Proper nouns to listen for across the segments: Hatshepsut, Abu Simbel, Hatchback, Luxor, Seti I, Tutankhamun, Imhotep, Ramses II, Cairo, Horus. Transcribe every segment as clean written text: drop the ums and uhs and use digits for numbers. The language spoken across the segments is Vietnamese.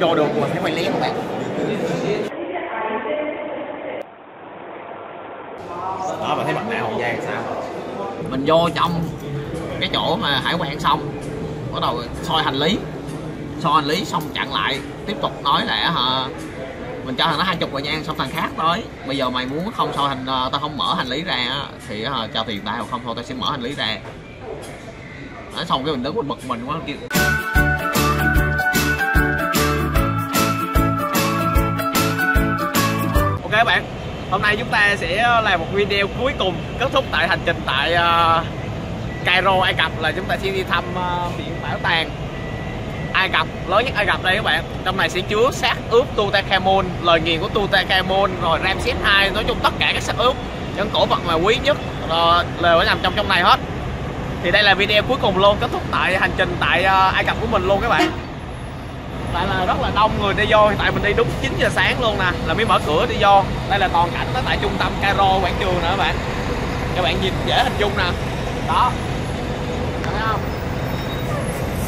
không vô được mà phải quay lén các bạn. Đó, mà thấy bạn nào Hậu Giang sao? Mình vô trong cái chỗ mà hải quan xong, bắt đầu soi hành lý. Soi hành lý xong chặn lại, tiếp tục nói là hả, mình cho thằng nó 20 rồi nha, xong thằng khác tới. Bây giờ mày muốn không soi tao không mở hành lý ra thì cho tiền tao, không thôi tao sẽ mở hành lý ra. Nói xong cái mình đứng bực mình quá kia. Ok các bạn, hôm nay chúng ta sẽ làm một video cuối cùng kết thúc tại hành trình tại Cairo, Ai Cập, là chúng ta sẽ đi thăm viện bảo tàng Ai Cập, lớn nhất Ai Cập đây các bạn. Trong này sẽ chứa xác ướp Tutankhamun, lời nguyền của Tutankhamun, rồi Ramses II, nói chung tất cả các xác ướp, những cổ vật mà quý nhất đều phải nằm trong này hết. Thì đây là video cuối cùng luôn, kết thúc tại hành trình tại Ai Cập của mình luôn các bạn. Tại là rất là đông người đi vô, tại mình đi đúng 9 giờ sáng luôn nè, là mới mở cửa đi vô. Đây là toàn cảnh nó tại trung tâm Cairo, quảng trường nè các bạn. Các bạn nhìn dễ hình dung nè. Đó. Thấy không?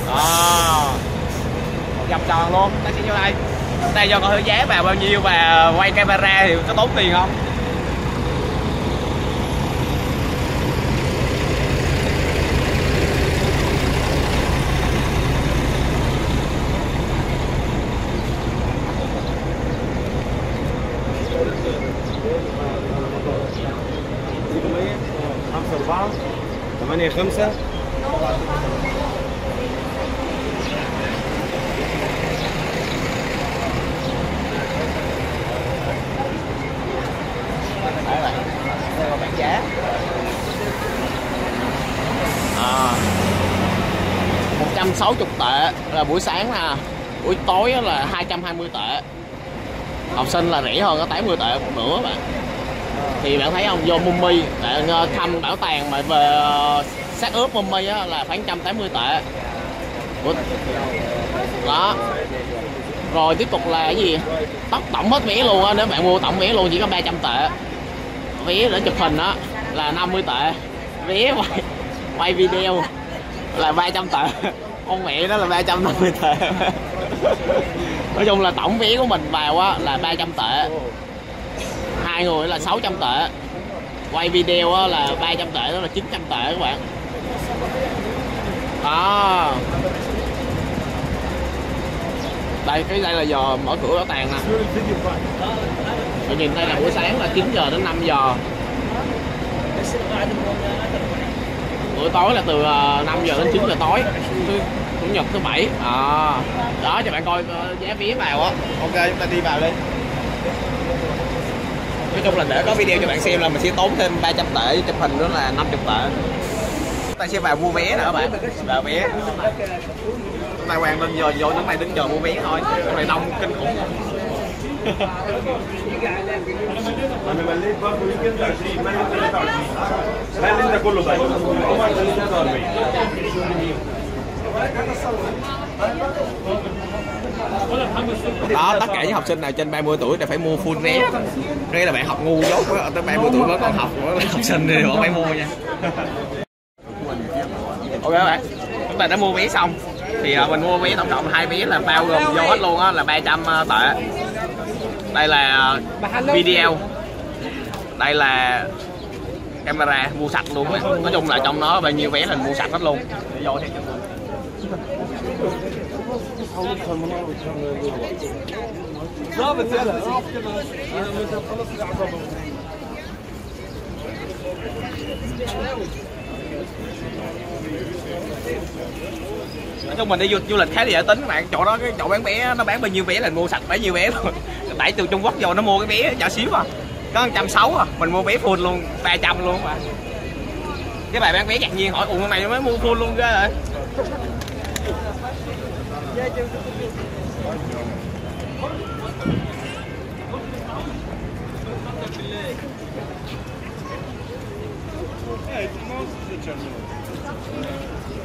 Đó. Dầm tròn luôn, ta sẽ vô đây. Đây do coi giá vào bao nhiêu và quay camera thì có tốn tiền không? ثمانية خمسة. À, 160 tệ là buổi sáng nè, buổi tối là 220 tệ. Học sinh là rẻ hơn có 80 tệ một nửa bạn. Thì bạn thấy không, vô mummy bạn thăm bảo tàng mà về xác ướp mummy á là khoảng 180 tệ. Đó. Rồi tiếp tục là cái gì? Tổng hết vé luôn á, nếu bạn mua tổng vé luôn chỉ có 300 tệ. Vé để chụp hình á là 50 tệ. Vé quay video là 300 tệ. Con mẹ đó là 350 tệ. Nói chung là tổng vé của mình vào á là 300 tệ. Hai người là 600 tệ. Quay video á là 300 tệ, đó là 900 tệ các bạn. Đó. Đây, cái đây là giờ mở cửa bảo tàng nè. Mình nhìn đây là buổi sáng là 9 giờ đến 5 giờ. Buổi tối là từ 5 giờ đến 9 giờ tối. Chủ nhật thứ 7. À. Đó, cho bạn coi giá vé vào á. Ok, chúng ta đi vào đi. Nói chung là để có video cho bạn xem là mình sẽ tốn thêm 300 tệ, chụp hình nữa là 50 tệ. Ta sẽ vào mua vé nữa bạn, vào vé. Chúng ta hoàng lên giờ vô, chúng ta đứng chờ mua vé thôi. Trong này đông kinh khủng. Đó, tất cả những học sinh nào trên 30 tuổi đều phải mua full vé. Đây là bạn học ngu dốt quá, tới 30 tuổi mới còn học, mới học sinh thì họ phải mua nha. Ok các bạn, chúng ta đã mua vé xong. Thì mình mua vé tổng cộng 2 vé là bao gồm vô hết luôn á là 300 tệ. Đây là video. Đây là camera mua sạch luôn á. Nói chung là trong nó bao nhiêu vé mình mua sạch hết luôn. Vô thì nói chung mình đi du lịch khá là dễ tính các bạn. Chỗ đó cái chỗ bán vé nó bán bao nhiêu vé là mua sạch bấy nhiêu vé luôn. Tại từ Trung Quốc vô nó mua cái vé nhỏ xíu à, có 160 à, mình mua vé full luôn 300 luôn mà. Cái bài bán vé ngạc nhiên hỏi ủa này mới mua full luôn ra rồi.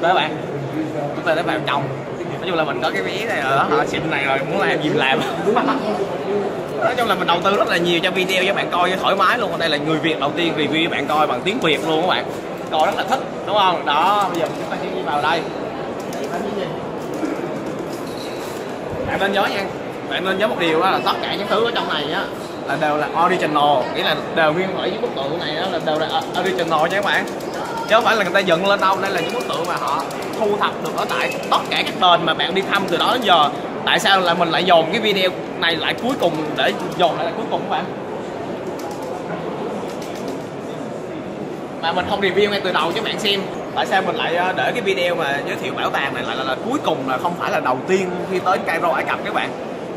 Tới bạn, chúng ta tới vào trong. Nói chung là mình có cái vé này rồi đó, xịn này rồi, muốn làm gì làm. Nói chung là mình đầu tư rất là nhiều cho video cho bạn coi thoải mái luôn. Còn đây là người Việt đầu tiên review cho bạn coi bằng tiếng Việt luôn các bạn. Coi rất là thích đúng không? Đó, bây giờ chúng ta sẽ đi vào đây. Bạn nên nhớ nha, bạn nên nhớ một điều đó là tất cả những thứ ở trong này á là đều là original, nghĩa là đều nguyên bản những bức tượng này đó là đều là original nha các bạn. Chứ không phải là người ta dựng lên đâu, đây là những bức tượng mà họ thu thập được ở tại tất cả các đền mà bạn đi thăm từ đó đến giờ. Tại sao là mình lại dồn cái video này lại cuối cùng, để dồn lại cuối cùng các bạn, mà mình không review ngay từ đầu cho bạn xem? Tại sao mình lại để cái video mà giới thiệu bảo tàng này lại là cuối cùng, là không phải là đầu tiên khi tới Cairo, Ai Cập các bạn?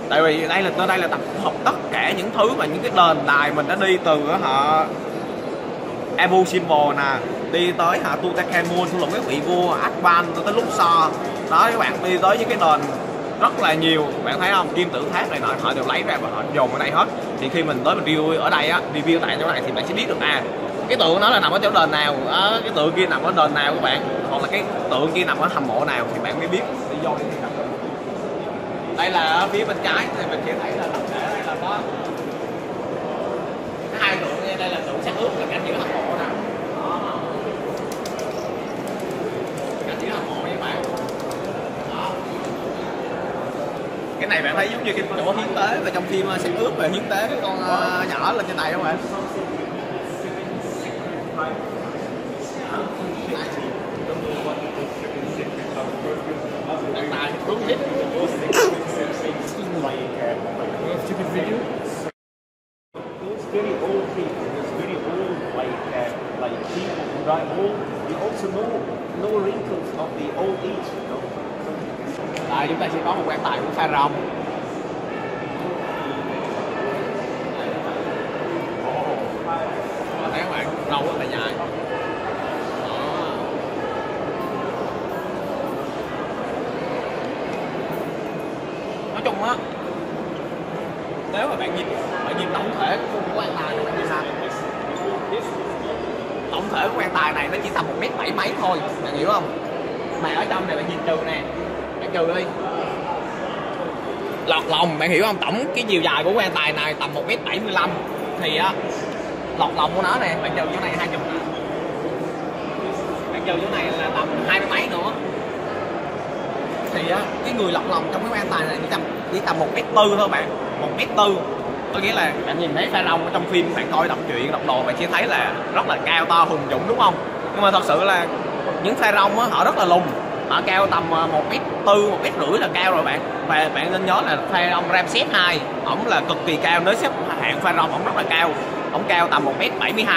Tại vì đây là tập hợp tất cả những thứ mà những cái đền đài mình đã đi từ Abu Simbel nè, đi tới Tutankhamun, xuống lũng các vị vua Akban, tới Luxor. Đó các bạn, đi tới những cái đền rất là nhiều, bạn thấy không? Kim tự tháp này nọ họ đều lấy ra và họ dồn ở đây hết. Thì khi mình tới mình review ở đây á, review tại chỗ này thì bạn sẽ biết được cái tượng nó là nằm ở chỗ đền nào, cái tượng kia nằm ở đền nào các bạn, còn là cái tượng kia nằm ở hầm mộ nào thì bạn mới biết đi vô đi. Đây là phía bên trái thì mình sẽ thấy là tập thể đây là có hai tượng nha, đây là tượng xác ướp là cảnh giữa hầm mộ nè. Cảnh giữa hầm mộ nha các bạn. Đó. Cái này bạn thấy giống như cái chỗ hiến tế, và trong phim xác ướp về hiến tế cái con nhỏ lên trên này không bạn? Tại chúng ta sẽ có một quan tài của Pharaoh. Thấy các bạn, đầu rất là dài. Nói chung á, nếu mà bạn nhìn tổng thể của quan tài này thì sao? Tổng thể của quan tài này nó chỉ tầm 1m7 mấy thôi, bạn hiểu không? Mà ở trong này bạn nhìn trừ nè, bạn trừ đi lọt lòng, bạn hiểu không? Tổng cái chiều dài của quan tài này tầm 1m75 thì á, lọt lòng của nó nè, bạn trừ chỗ này 20, bạn trừ chỗ này là tầm 20 mấy nữa, thì á cái người lọt lòng trong cái quan tài này chỉ tầm 1m4 thôi bạn, 1m4. Có nghĩa là bạn nhìn thấy Pharaoh trong phim, bạn coi đọc truyện đọc đồ bạn sẽ thấy là rất là cao to hùng dũng đúng không? Nhưng mà thật sự là những Pharaoh á họ rất là lùn, họ cao tầm 1m4, 1m rưỡi là cao rồi bạn. Và bạn nên nhớ là Pharaoh Ramses II, ổng là cực kỳ cao, nếu xếp hạng Pharaoh ổng rất là cao, ổng cao tầm 1m72,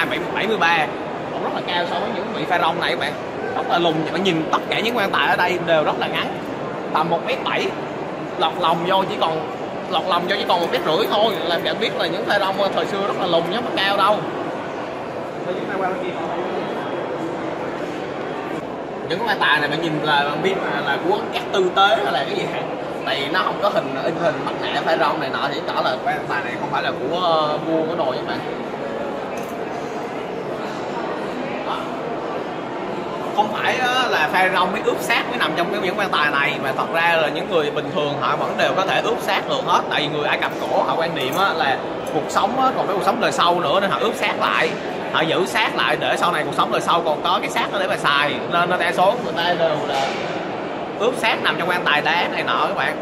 73, ổng rất là cao so với những vị Pharaoh này các bạn, rất là lùn. Bạn nhìn tất cả những quan tài ở đây đều rất là ngắn, tầm 1m7, lọt lòng vô chỉ còn 1m rưỡi thôi, là bạn biết là những Pharaoh thời xưa rất là lùn nhá, không cao đâu. Những cái quan tài này bạn nhìn là bạn biết là của các tư tế hay là cái gì hả? Tại nó không có in hình mặt nạ Pharaoh này nọ, thì tỏ là quan tài này không phải là của vua của đồ các bạn. Đó. Không phải là Pharaoh mới ướp xác mới nằm trong cái những quan tài này, mà thật ra là những người bình thường họ vẫn đều có thể ướp xác được hết. Tại vì người Ai Cập cổ họ quan niệm là cuộc sống còn cái cuộc sống đời sau nữa, nên họ ướp xác lại, họ giữ xác lại để sau này cuộc sống đời sau còn có cái xác đó để mà xài, nên đa số người ta đều là ướp xác nằm trong quan tài đá này nọ các bạn.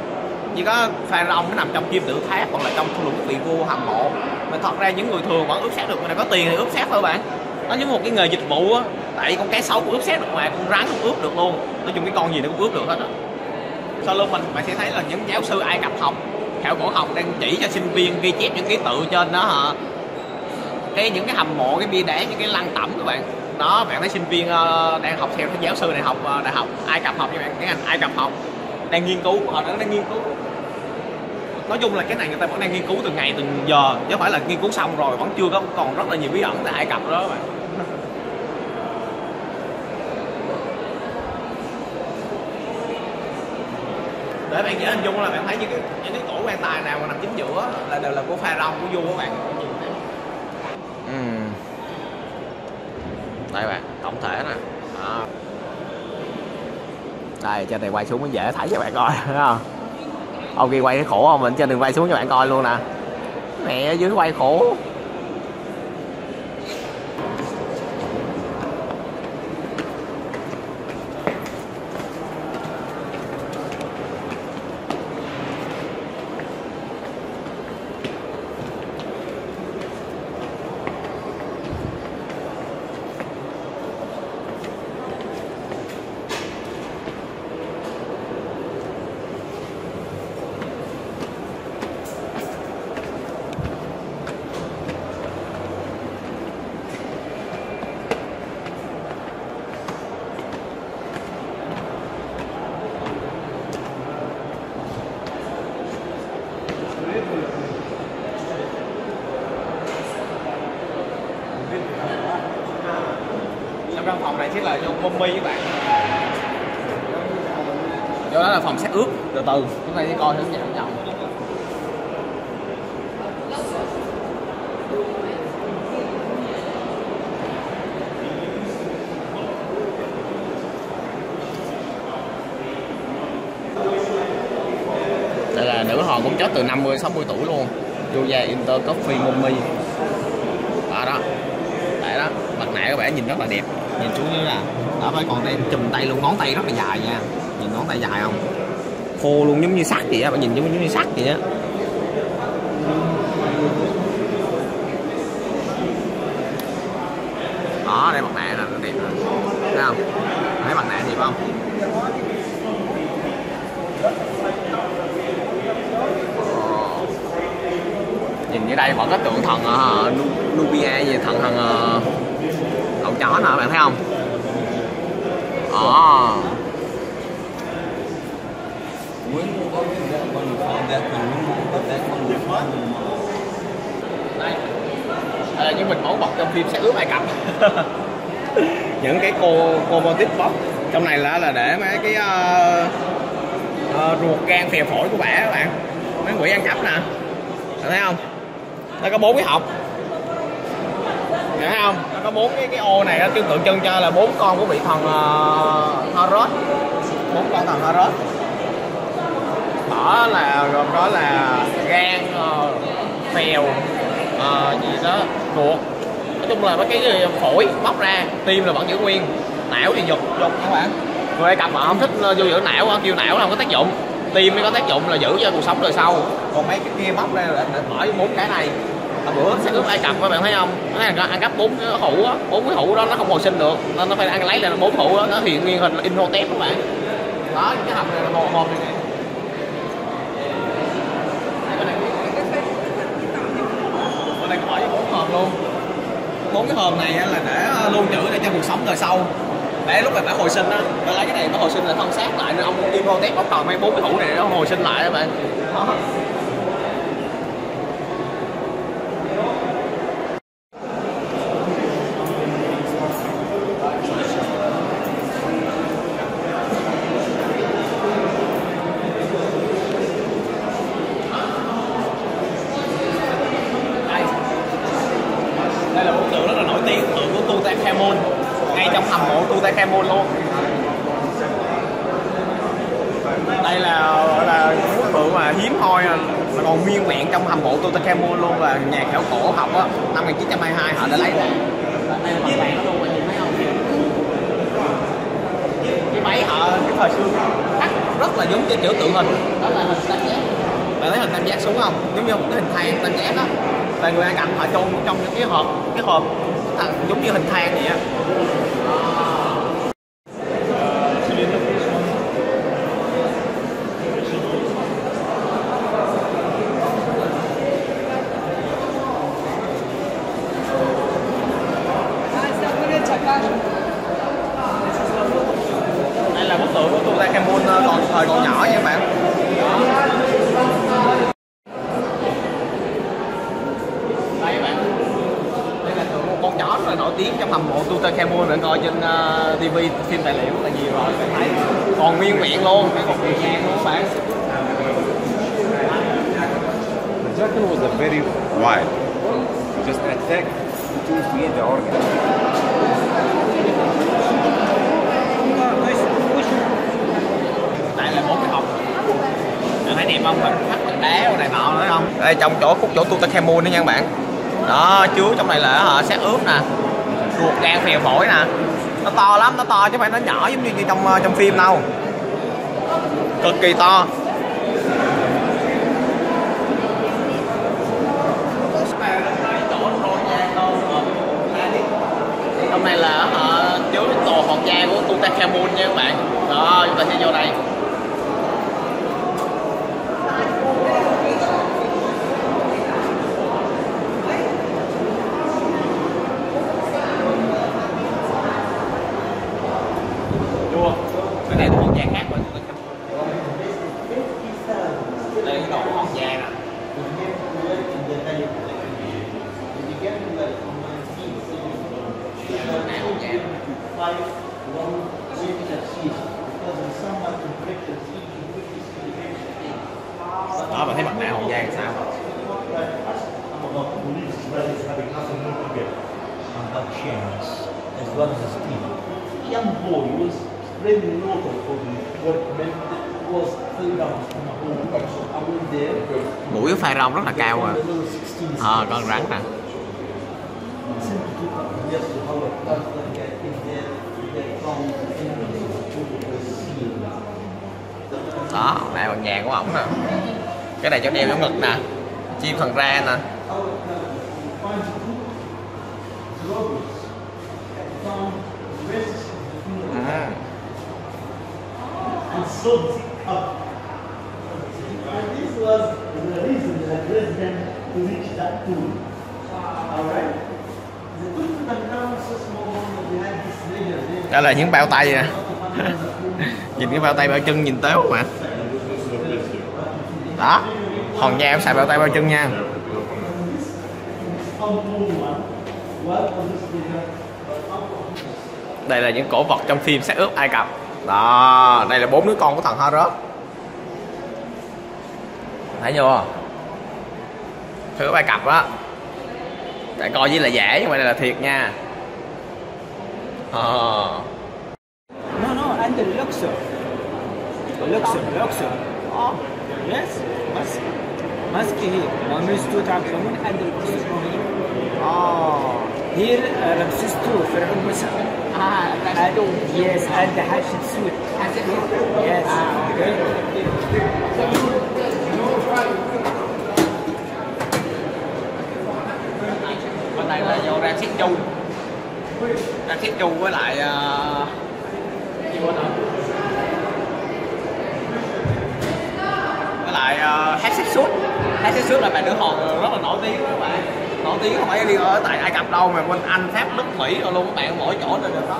Chỉ có Pharaoh nó nằm trong kim tự tháp, còn lại trong thung lũng vị vua hầm mộ. Mà thật ra những người thường vẫn ướp xác được, mà có tiền thì ướp xác thôi bạn. Nó giống một cái nghề dịch vụ á, tại con cá sấu cũng ướp xác được mà, con rắn cũng ướp được luôn. Nói chung cái con gì nó cũng ướp được hết á. Sau lưng mình bạn sẽ thấy là những giáo sư Ai Cập học, khảo cổ học đang chỉ cho sinh viên ghi chép những ký tự trên đó hả? Những cái hầm mộ, cái bia đá, những cái lăng tẩm các bạn. Đó, bạn thấy sinh viên đang học theo cái giáo sư này, học đại học Ai Cập học các bạn, cái ngành Ai Cập học đang nghiên cứu, họ đang nghiên cứu. Nói chung là cái này người ta vẫn đang nghiên cứu từng ngày từng giờ, chứ không phải là nghiên cứu xong rồi vẫn chưa có, còn rất là nhiều bí ẩn tại Ai Cập đó các bạn. Để bạn dễ hình dung là bạn thấy những cái tổ quan tài nào mà nằm chính giữa là đều là của Pharaoh, của vua các bạn. Đây bạn, tổng thể nè. Đó. Đây, trên này quay xuống mới dễ thấy cho bạn coi, thấy không? Ông kia quay thấy khổ không? Mình trên đường quay xuống cho bạn coi luôn nè. Mẹ dưới quay khổ. Trong phòng này chỉ là dùng bông mi các bạn. Đó là phòng xét ướp, từ từ chúng ta sẽ coi hướng dẫn nhậu. Đây là nữ hoàng cũng chết từ 50-60 tuổi luôn. Julia Inter Coffee Mummy. Đó đó. Đấy đó, mặt nạ các bạn nhìn rất là đẹp. Nhìn xuống dưới là đã phải còn tay chùm tay luôn, ngón tay rất là dài nha. Nhìn ngón tay dài không? Khô luôn giống như sắt vậy á, bạn nhìn giống như sắt vậy á. Đó, đây mặt nạ là đẹp rồi. Thấy không? Thấy mặt nạ đẹp không? Nhìn dưới đây vẫn có tượng thần Nubia gì thần cậu chó nè, bạn thấy không? Ồ. Đây. Đây là những mình mẫu bọc trong phim Xe Ướp Ai Cập. Những cái cô motif bọc trong này là để mấy cái ruột gan phèo phổi của bả các bạn. Mấy quỷ ăn cắp nè. Bạn thấy không? Nó có 4 cái hộp. Thấy không? Nó có 4 cái ô này, nó tương tự chân cho là 4 con của vị thần Horus. 4 con thần Horus. Đó là gồm đó là gan, phèo, gì đó, ruột. Nói chung là mấy cái gì phổi bóc ra, tim là vẫn giữ nguyên, não thì dục các bạn. Người Ai Cập mà không thích vô giữ não, kêu não là không có tác dụng. Tim mới có tác dụng là giữ cho cuộc sống đời sau. Còn mấy cái kia bóc ra là bỏ 4 cái này. Bữa Xe Ướp Ai Cập các bạn thấy không, nó ăn cắp 4 cái hũ đó, 4 cái hũ đó nó không hồi sinh được nên nó phải ăn lấy là 4 hũ đó, nó hiện nguyên hình là Imhotep các bạn. Đó, cái hộp này là một này nè. Ở đây có 4 hộp luôn. 4 cái hộp này là để lưu trữ để cho cuộc sống đời sau. Để lúc mà phải hồi sinh á, phải lấy cái này nó hồi sinh là thân xác lại nên ông Imhotep bắt đầu mấy 4 cái hũ này nó hồi sinh lại các bạn. Đó. Đây là bức tượng mà hiếm hoi mà còn nguyên vẹn trong hầm mộ Tutankhamun luôn, là nhà khảo cổ học á, năm 1922 họ đã lấy ra. Đây là mặt nạ nó luôn, bạn nhìn thấy không? Cái máy họ cái thời xưa cắt rất là giống cái kiểu tượng hình, đó là hình tam giác. Bạn thấy hình tam giác xuống không? Giống như một cái hình thang tam giác á. Và người Ai Cập họ chôn trong những cái hộp, giống như hình thang vậy á. Đây là bức tượng của Tutankhamun còn thời còn nhỏ nha các bạn. Đây các bạn. Đây là tượng một con nhỏ rất là nổi tiếng trong hầm mộ Tutankhamun, bạn coi trên TV phim tài liệu là nhiều rồi, bạn thấy còn nguyên vẹn luôn, cái cột thời gian luôn các bạn. The jackal was a very wild, just attack. to create the organ. Đây là 4 cái hộp. Anh đẹp không? Thắt bánh đá này nọ nữa không? Đây trong khúc chỗ Tutankhamun đó nha các bạn. Đó, chứa trong này là xác ướp nè, ruột, gan, phèo, phổi nè. Nó to lắm, nó to chứ không phải nó nhỏ giống như trong phim đâu. Cực kỳ to. Trong này là chứa tổ hợp da của Tutankhamun nha các bạn. Đó, chúng ta sẽ vô đây. Cái này là hòn da khác của Tutankhamun. Đây là cái đồ hòn da nè. Đó, bạn thấy mặt nào hòn da làm sao? Really notable for me, what meant was three rounds from a whole collection. I went there. Mũi phai rong rất là cao à. Con rắn nè. Đó, này bằng vàng của ổng nè. Cái này cho đeo giống ngực nè, chim thần ra nè. And this was the reason that led them to reach that tool. Alright? The tool that now so small behind this layer. Đó là những bao tay nè. Nhìn cái bao tay bao chân nhìn tếu mà. Đó, hòn da em xài bao tay bao chân nha. Đây là những cổ vật trong phim xác ướp Ai Cập. Đó, đây là 4 đứa con của thằng Horus. Thấy chưa? Thử có bài cặp á. Tại coi với là giả nhưng mà đây là thiệt nha. No, and the Luxor. Oh, yes, mask here. Ramses II Tutankhamun and the Luxor. Oh, here Ramses II Pharaoh Meskhetian. Yes, and the Hatshepsut. Yes. Bên này là vô Ramses II với lại Hatshepsut. Hatshepsut là bạn nữ hồn rất là nổi tiếng các bạn. Nổi tiếng không phải đi ở tại Ai Cập đâu mà bên Anh, Pháp, Đức, Mỹ rồi luôn các bạn, mỗi chỗ đều được đó.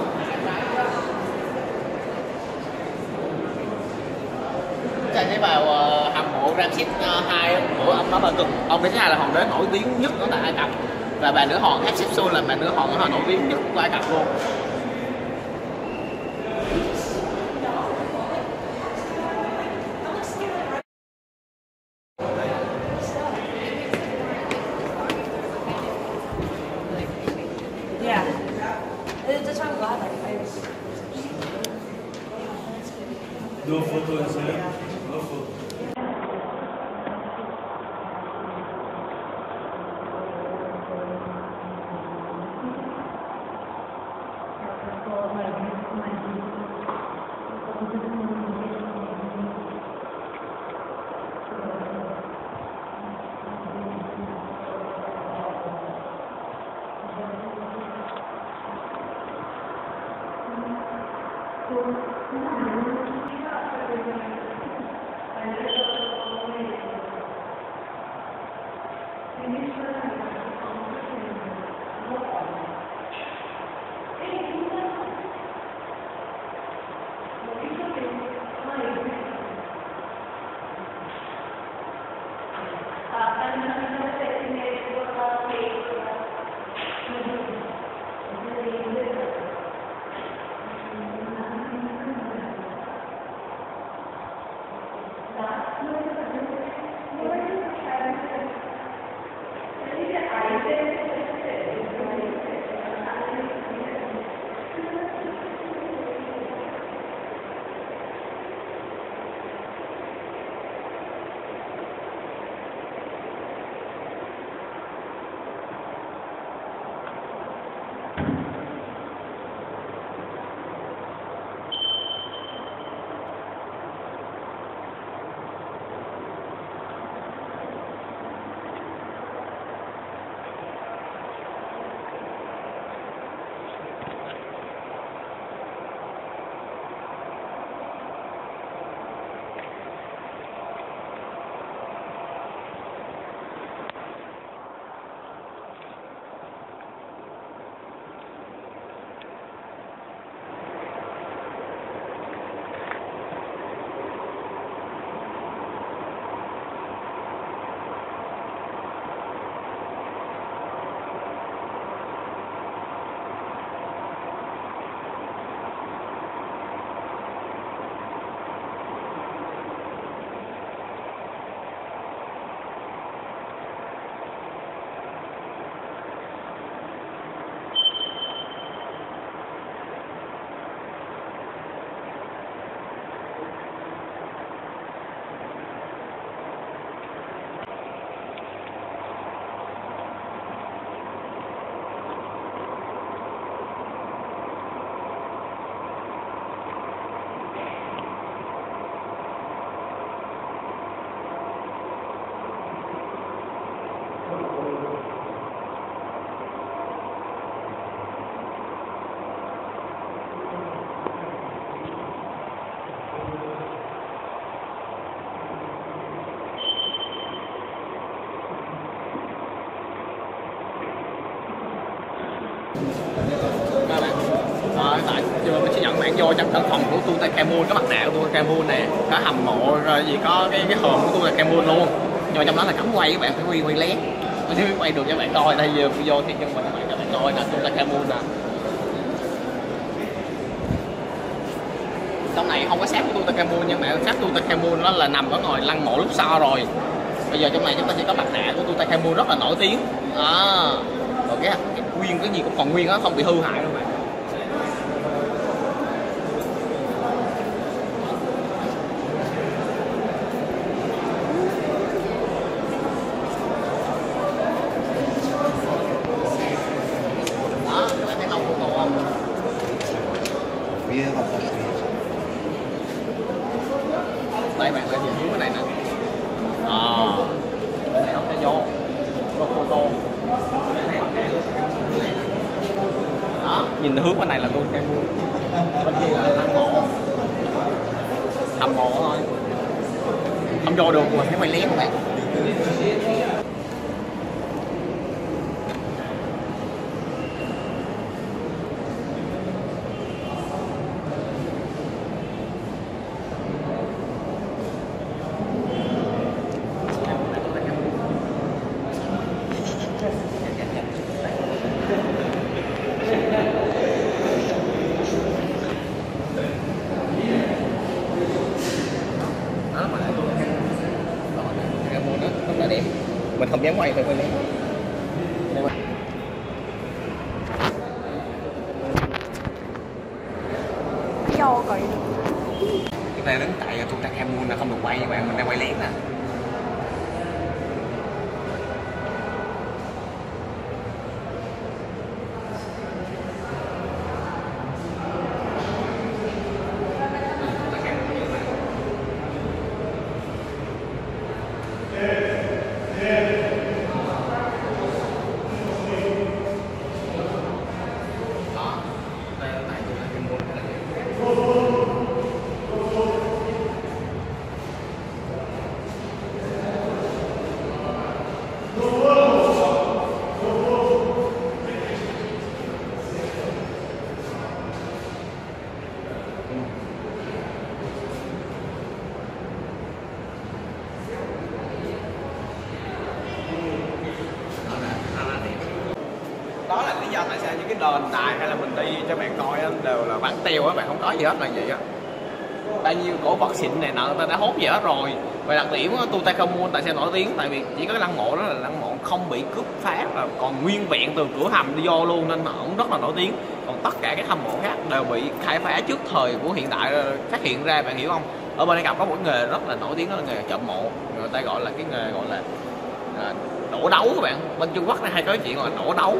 Các bạn thấy vào hầm mộ Ramses II của ông đó là cực. Ông Ramses II là hòn đế nổi tiếng nhất ở tại Ai Cập. Và bà nữ hòn Hatshepsut là bà nữ hòn nổi tiếng nhất của Ai Cập luôn. No photo inside. No photo. Thank you. chưa, mới chỉ nhận bạn vô trong căn phòng của Tuta Camun, có mặt nạ của Tuta Camun nè, có hầm mộ rồi gì, có cái hồn của Tuta Camun luôn. Nhưng mà trong đó là cấm quay, các bạn phải quay lén. Mình sẽ quay được cho bạn coi, đây giờ vô thì cho bạn coi là Tuta Camun nè. Trong này không có xác của Tuta Camun, nhưng mà xác Tuta Camun nó là nằm ở ngoài lăng mộ lúc sau rồi. Bây giờ trong này chúng ta sẽ có mặt nạ của Tuta Camun rất là nổi tiếng. Đó. Rồi cái nguyên cái gì cũng còn nguyên á, không bị hư hại đâu mà. Đây bạn lên dưới cái này nè. Cái này không sẽ vô. Rồi photo. Đó, nhìn hướng bên này là tôi cái mua. Bên kia là hầm mộ. Hầm mộ thôi. Không vô được mà phải quay lén các bạn. Mình không dám quay, phải quay lén. Chúng ta đứng tại Tuta Camun là không được quay, các bạn, mình đang quay lén nè. Đó là lý do tại sao những cái đền đài hay là mình đi cho bạn coi đều là vắng teo á, bạn không có gì hết là vậy á. Bao nhiêu cổ vật xịn này nọ người ta đã hốt dở rồi. Và đặc điểm của Tuta Camun tại sao nổi tiếng, tại vì chỉ có cái lăng mộ đó là lăng mộ không bị cướp phá và còn nguyên vẹn từ cửa hầm đi vô luôn, nên nó cũng rất là nổi tiếng. Còn tất cả các hầm mộ khác đều bị khai phá trước thời của hiện đại phát hiện ra, bạn hiểu không? Ở bên Ai Cập có một nghề rất là nổi tiếng, đó là nghề trộm mộ, người ta gọi là cái nghề gọi là đổ đấu các bạn. Bên Trung Quốc này hay có cái chuyện gọi là đổ đấu,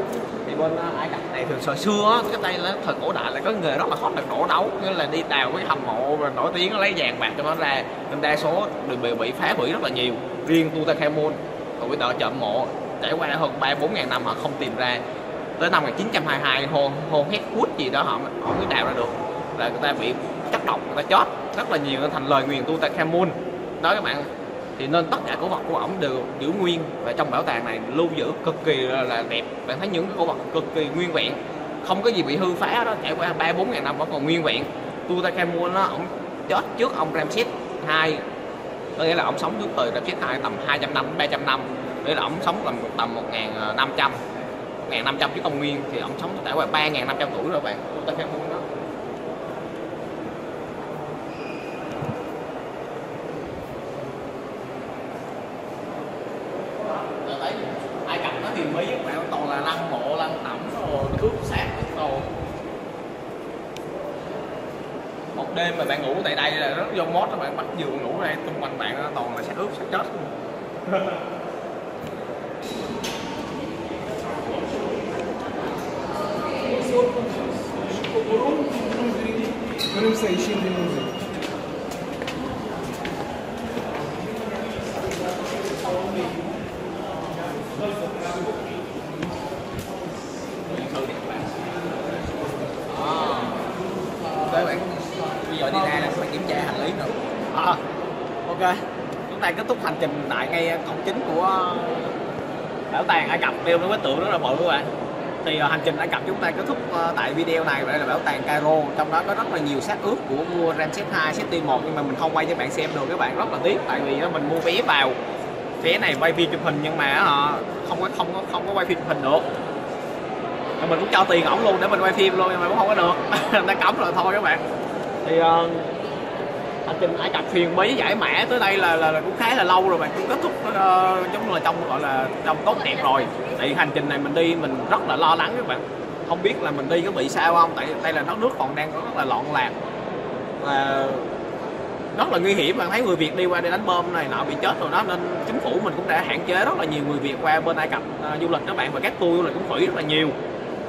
thì bên Ai Cập này thường hồi xưa cái đây là thời cổ đại là có nghề rất là hot là đổ đấu, nghĩa là đi đào cái hầm mộ rồi nổi tiếng lấy vàng bạc cho nó ra, nên đa số đường bị phá hủy rất là nhiều. Riêng Tuta Camun còn cái đợt trộm mộ trải qua hơn 3-4 ngàn năm họ không tìm ra, tới năm 1922 hồn Hethkut gì đó họ mới đào ra được, là người ta bị chất độc, người ta chết rất là nhiều, nên thành lời nguyền Tuta Camun đó các bạn. Thì nên tất cả cổ vật của ổng đều giữ nguyên, và trong bảo tàng này lưu giữ cực kỳ là đẹp. Bạn thấy những cái cổ vật cực kỳ nguyên vẹn, không có gì bị hư phá đó, trải qua 3-4 ngàn năm vẫn còn nguyên vẹn. Tuta Camun nó ổng chết trước ông Ramses II, có nghĩa là ổng sống trước thời Ramses II tầm 200 năm 300 năm, nghĩa là ổng sống tầm 1500 trước công nguyên, thì ổng sống trải qua 3500 tuổi rồi bạn. Tuta Camun đó. Ai Cập nó thì mấy các bạn toàn là lăng mộ, lăng tẩm rồi cướp xác đồ. Một đêm mà bạn ngủ tại đây là rất vô mốt, các bạn bắt giường ngủ ra xung quanh bạn nó toàn là xác ướp, xác chết. Đấy bạn, bây giờ đi ra là phải kiểm tra hành lý nữa. Ok, chúng ta kết thúc hành trình tại ngay cổng chính của bảo tàng Ai Cập, đeo cái bức tượng đó là bự các bạn. Thì hành trình Ai Cập chúng ta kết thúc tại video này. Và đây là bảo tàng Cairo, trong đó có rất là nhiều xác ướp của vua Ramses II, Seti I, nhưng mà mình không quay cho bạn xem được, các bạn rất là tiếc. Tại vì mình mua vé vào, vé này quay phim chụp hình nhưng mà không có quay phim chụp hình được. Mình cũng cho tiền ổng luôn để mình quay phim luôn nhưng mà cũng không có được. Đã cấm rồi thôi các bạn. Thì hành trình Ai Cập Huyền Bí giải mã tới đây là cũng khá là lâu rồi, bạn cũng kết thúc giống là trong tốt đẹp rồi. Thì hành trình này mình đi mình rất là lo lắng các bạn, không biết là mình đi có bị sao không, tại đây là nước còn đang rất là loạn lạc và rất là nguy hiểm. Bạn thấy người Việt đi qua đây đánh bom này nọ bị chết rồi đó, nên chính phủ mình cũng đã hạn chế rất là nhiều người Việt qua bên Ai Cập du lịch các bạn, và các tour du lịch cũng hủy rất là nhiều.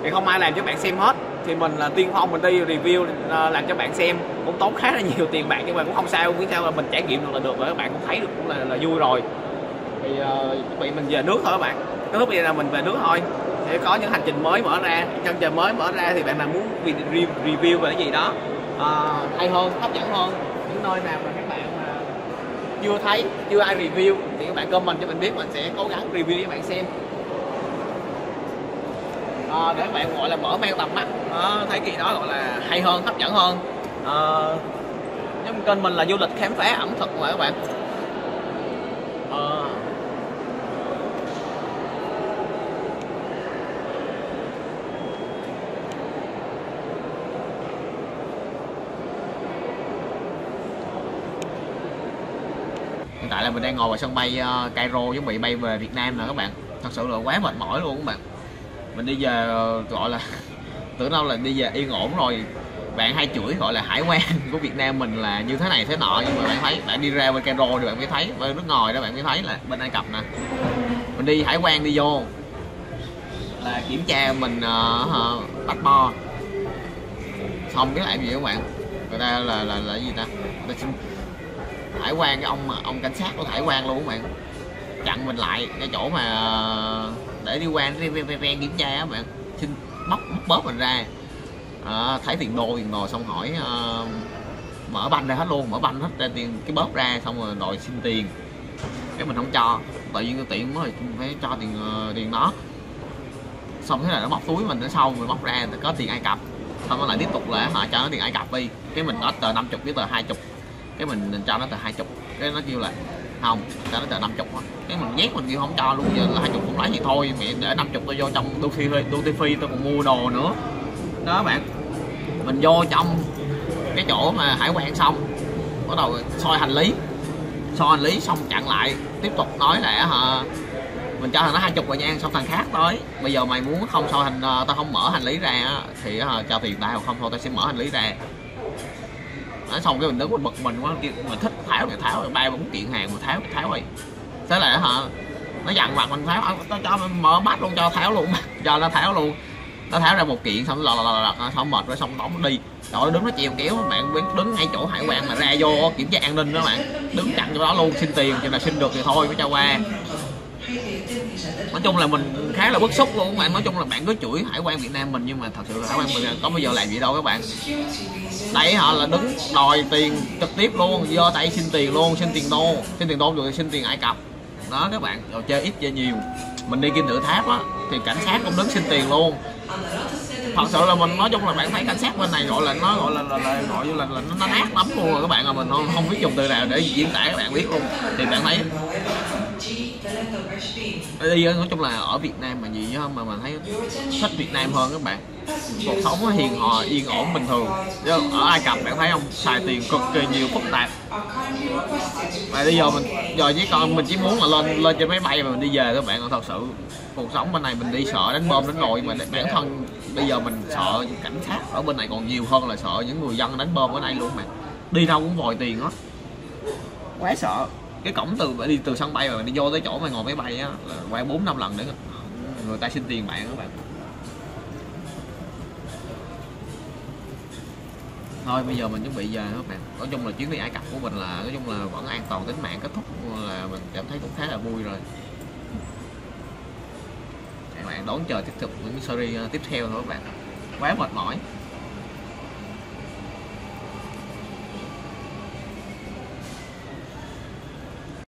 Thì không ai làm cho bạn xem hết, thì mình là tiên phong, mình đi review làm cho bạn xem, cũng tốn khá là nhiều tiền bạc nhưng mà cũng không sao, miễn sao là mình trải nghiệm được rồi các bạn cũng thấy được cũng là vui rồi. Thì chuẩn bị mình về nước thôi các bạn, cái lúc này là mình về nước thôi. Thì có những hành trình mới mở ra, chân trời mới mở ra, thì bạn nào muốn review về cái gì đó hay hơn, hấp dẫn hơn, những nơi nào mà các bạn chưa thấy, chưa ai review thì các bạn comment cho mình biết, mình sẽ cố gắng review cho bạn xem. Để các bạn gọi là mở mang tầm mắt, thấy kỳ đó gọi là hay hơn, hấp dẫn hơn. Giống kênh mình là du lịch khám phá ẩm thực mà các bạn. Hiện tại là mình đang ngồi vào sân bay Cairo, chuẩn bị bay về Việt Nam nè các bạn. Thật sự là quá mệt mỏi luôn các bạn. Mình đi về gọi là tưởng đâu là đi về yên ổn rồi, bạn hay chửi gọi là hải quan của Việt Nam mình là như thế này thế nọ, nhưng mà bạn thấy bạn đi ra bên Cairo thì bạn mới thấy, bên nước ngoài đó bạn mới thấy là bên Ai Cập nè. Mình đi hải quan đi vô là kiểm tra mình passport xong cái lại gì các bạn, người ta là gì ta, hải quan, cái ông cảnh sát của hải quan luôn các bạn, chặn mình lại cái chỗ mà để đi qua re kiểm tra á bạn, xin móc bóp mình ra, thấy tiền đồ xong hỏi mở banh ra hết luôn, mở banh hết ra tiền cái bóp ra, xong rồi đòi xin tiền, cái mình không cho, tự nhiên tiện mới phải cho tiền nó, xong thế là nó móc túi mình, nó sau mình móc ra có tiền Ai Cập, xong nó lại tiếp tục là họ cho nó tiền Ai Cập đi, cái mình nói tờ 50 với tờ 20, cái mình cho nó tờ 20, cái nó kêu là không, ta nói tờ 50 á, cái mình nhét mình kêu không cho luôn, giờ là 20 cũng lấy vậy thôi, mẹ để 50 tôi vô trong Duty Free tôi còn mua đồ nữa đó bạn. Mình vô trong cái chỗ mà hải quan xong bắt đầu soi hành lý xong chặn lại, tiếp tục nói là mình cho thằng nó 20 rồi nha, xong thằng khác tới bây giờ mày muốn không soi tao không mở hành lý ra thì cho tiền tao, không thôi tao sẽ mở hành lý ra. Nói xong cái mình đứng mình bực mình quá, mình thích tháo ba bốn kiện hàng mình tháo rồi, thế là nó dặn mặt mình tháo, nó cho mình mở mắt luôn, cho tháo luôn, cho nó tháo luôn, nó tháo ra một kiện xong lọt xong mệt rồi, xong đóng nó đi. Trời ơi, đứng nó chèo kéo bạn, đứng ngay chỗ hải quan mà ra vô kiểm tra an ninh đó bạn, đứng chặn chỗ đó luôn, xin tiền chừng nào xin được thì thôi mới cho qua. Nói chung là mình khá là bức xúc luôn các bạn. Nói chung là bạn cứ chửi hải quan Việt Nam mình, nhưng mà thật sự là hải quan mình có bao giờ làm gì đâu các bạn. Đấy, họ là đứng đòi tiền trực tiếp luôn, do tay xin tiền luôn, xin tiền đô rồi xin tiền Ai Cập đó các bạn. Rồi chơi ít chơi nhiều, mình đi Kim Tự Tháp á thì cảnh sát cũng đứng xin tiền luôn. Thật sự là mình nói chung là bạn thấy cảnh sát bên này gọi là nó gọi là nó nát lắm luôn rồi các bạn, mà mình không biết dùng từ nào để diễn tả các bạn biết luôn. Thì bạn thấy đi, nói chung là ở Việt Nam mà gì mà mình thấy thích Việt Nam hơn các bạn, cuộc sống hiền hòa yên ổn bình thường. Ở Ai Cập bạn thấy không, xài tiền cực kỳ nhiều, phức tạp. Mà bây giờ mình chỉ muốn là lên trên máy bay mà mình đi về các bạn. Còn thật sự cuộc sống bên này mình đi sợ đánh bom đánh rồi, mà bản thân bây giờ mình sợ cảnh sát ở bên này còn nhiều hơn là sợ những người dân đánh bom ở đây luôn mà. Đi đâu cũng vòi tiền hết, quá sợ. Cái cổng đi từ sân bay mà đi vô tới chỗ mà ngồi máy bay á là qua 4-5 lần nữa người ta xin tiền bạn các bạn. Thôi bây giờ mình chuẩn bị về các bạn. Nói chung là chuyến đi Ai Cập của mình là nói chung là vẫn an toàn tính mạng, kết thúc là mình cảm thấy cũng khá là vui rồi. Các bạn đón chờ tiếp tục những series tiếp theo thôi các bạn. Quá mệt mỏi.